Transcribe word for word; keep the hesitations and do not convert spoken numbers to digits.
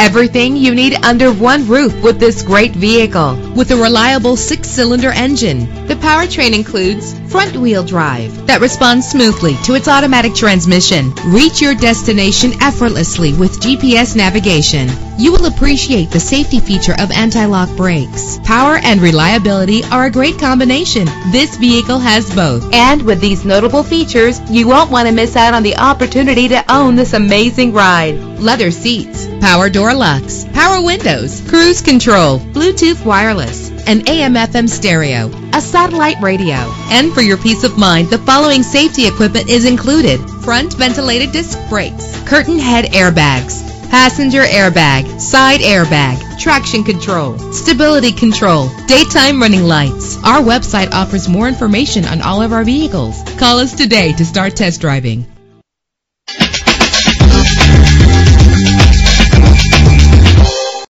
Everything you need under one roof with this great vehicle. With a reliable six-cylinder engine, the powertrain includes front-wheel drive that responds smoothly to its automatic transmission. Reach your destination effortlessly with G P S navigation. You will appreciate the safety feature of anti-lock brakes. Power and reliability are a great combination. This vehicle has both. And with these notable features, you won't want to miss out on the opportunity to own this amazing ride. Leather seats, power door locks, power windows, cruise control, Bluetooth wireless, an A M F M stereo, a satellite radio. And for your peace of mind, the following safety equipment is included: front ventilated disc brakes, curtain head airbags, passenger airbag, side airbag, traction control, stability control, daytime running lights. Our website offers more information on all of our vehicles. Call us today to start test driving.